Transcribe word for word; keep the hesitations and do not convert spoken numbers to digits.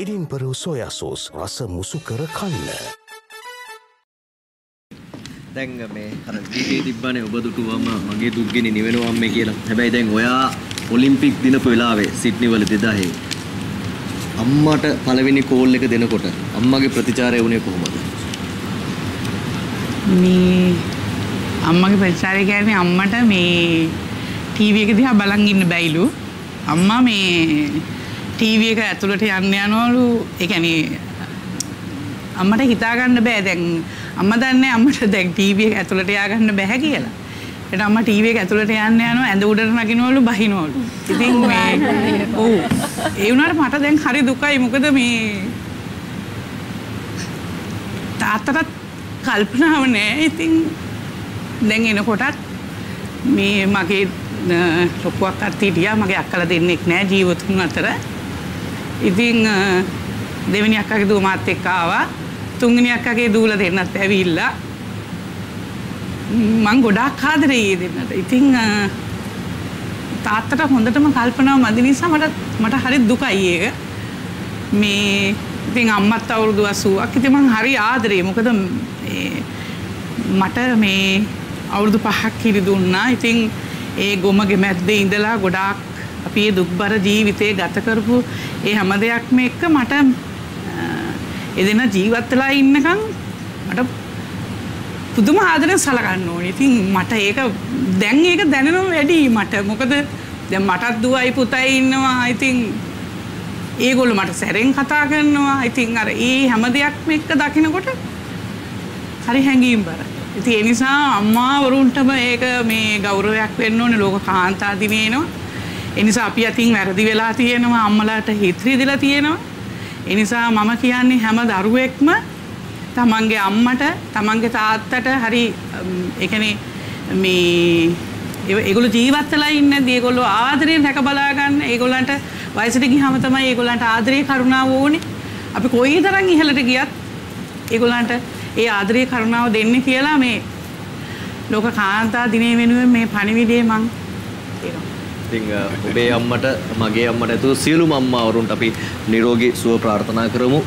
Edinburgh soya sauce rasa musuh kerana. Dengar me, kerana kita di bawah ni obat tu mama, mangi tu gini ni, mana mama kira. Hebat dengar, oya Olympic dina pula awe, Sydney vali dida he. Amma ta palavini call leka dina koter. Amma ke pratichare unhe kohmat. Me, amma ke pratichare kaya me amma ta me T V ke dia balangin bailu, amma me. T V ka atulate yanne yanawalu e කියන්නේ අම්මට හිතා ගන්න බෑ දැන් අම්මා දන්නේ අම්මට දැන් T V එක ඇතුළට යා ගන්න බෑ කියලා. ඒකට අම්මා T V එක ඇතුළට යන්න යනවා ඇඳ උඩට නගිනවලු බහිනවලු. ඉතින් මේ ඔව් ඒ වුණාට මට දැන් හරි දුකයි මොකද මේ තාත්තට කල්පනාව නෑ. ඉතින් දැන් එනකොටත් මේ මගේ ලොකුවක් අත්හිටියා මගේ අක්කලා දෙන්නෙක් නෑ ජීවතුන් අතර. ඉතින් දෙවෙනි අක්කාගේ දුව මාත් එක්ක ආවා. තුන්වෙනි අක්කාගේ දූල දෙන්නත් ඇවිල්ලා. මං ගොඩාක් ආදරේ දෙන්නට. ඉතින් තාත්තට හොඳටම කල්පනාව මදි නිසා මට මට හරි දුකයි ඒක. මේ ඉතින් අම්මත් අවුරුදු අසූවක්. ඉතින් මං හරි ආදරේ. මොකද මට මේ අවුරුදු පහක් ඉරි දුන්නා. ඉතින් ඒ ගොමගේ මැද්දේ ඉඳලා ගොඩාක් අපි දුක්බර ජීවිතේ ගත කරපු ඒ හැම දෙයක්ම එක්ක මට එදෙන ජීවත් වෙලා ඉන්නකම් මට පුදුම ආදරෙන් සලකන්න ඕනේ. ඉතින් මට ඒක දැන් ඒක දැනෙනවා වැඩි මට. මොකද දැන් මටත් දුවයි පුතයි ඉන්නවා. ඉතින් ඒගොල්ලෝ මට සැරෙන් කතා කරනවා. ඉතින් අර ඒ හැම දෙයක්ම එක්ක දකිනකොට හරි හැඟීම්බර. ඉතින් ඒ නිසා අම්මා වරුන්ටම ඒක මේ ගෞරවයක් වෙන්න ඕනේ ලෝක කාන්තා දිනේ එනවා. ඒ නිසා අපි අතින් වැරදි වෙලා තියෙනවා අම්මලාට හිත්‍රිදලා තියෙනවා. ඒ නිසා මම කියන්නේ හැම දරුවෙක්ම තමන්ගේ අම්මට තමන්ගේ තාත්තට හරි ඒ කියන්නේ මේ ඒගොල්ලෝ ජීවත් වෙලා ඉන්නදී ඒගොල්ලෝ ආදරයෙන් රැක බලා ගන්න. ඒගොල්ලන්ට වයසට ගියාම තමයි ඒගොල්ලන්ට ආදරේ කරුණාව ඕනේ. අපි කොයිතරම් ඉහළට ගියත් ඒගොල්ලන්ට ඒ ආදරේ කරුණාව දෙන්න කියලා මේ ලෝක කාන්තා දිනේ වෙනුවෙන් මේ පණිවිඩය මං දෙනවා. ඉතින් ඔබේ අම්මට මගේ අම්මට ඇතුළු සියලුම අම්මාවරුන්ට අපි නිරෝගී සුව ප්‍රාර්ථනා කරමු.